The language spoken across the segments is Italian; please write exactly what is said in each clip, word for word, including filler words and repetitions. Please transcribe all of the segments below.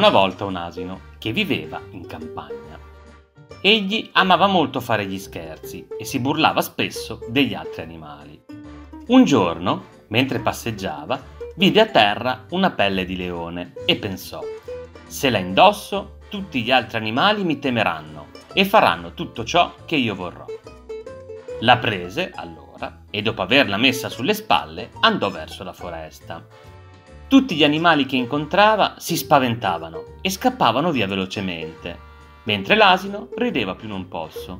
una volta un asino che viveva in campagna. Egli amava molto fare gli scherzi e si burlava spesso degli altri animali. Un giorno, mentre passeggiava, vide a terra una pelle di leone e pensò: se la indosso, tutti gli altri animali mi temeranno e faranno tutto ciò che io vorrò. La prese allora e, dopo averla messa sulle spalle, andò verso la foresta. Tutti gli animali che incontrava si spaventavano e scappavano via velocemente, mentre l'asino rideva più non posso.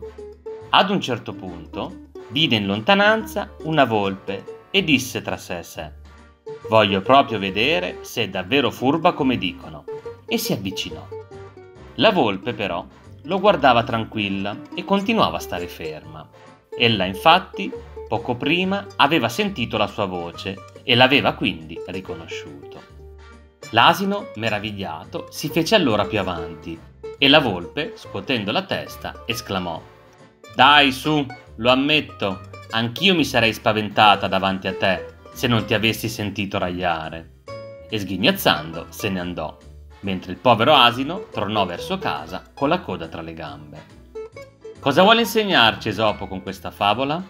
Ad un certo punto vide in lontananza una volpe e disse tra sé e sé: voglio proprio vedere se è davvero furba come dicono, e si avvicinò. La volpe però lo guardava tranquilla e continuava a stare ferma. Ella infatti poco prima aveva sentito la sua voce e l'aveva quindi riconosciuto. L'asino, meravigliato, si fece allora più avanti e la volpe, scuotendo la testa, esclamò: dai su, lo ammetto, anch'io mi sarei spaventata davanti a te se non ti avessi sentito ragliare. E sghignazzando se ne andò, mentre il povero asino tornò verso casa con la coda tra le gambe. Cosa vuole insegnarci Esopo con questa favola?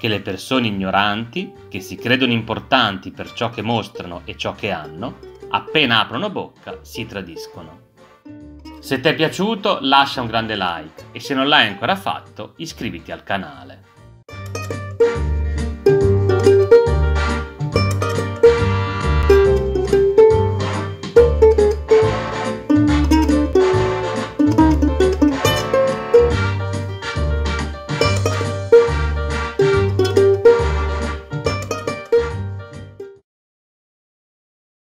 Che le persone ignoranti, che si credono importanti per ciò che mostrano e ciò che hanno, appena aprono bocca si tradiscono. Se ti è piaciuto lascia un grande like e se non l'hai ancora fatto iscriviti al canale.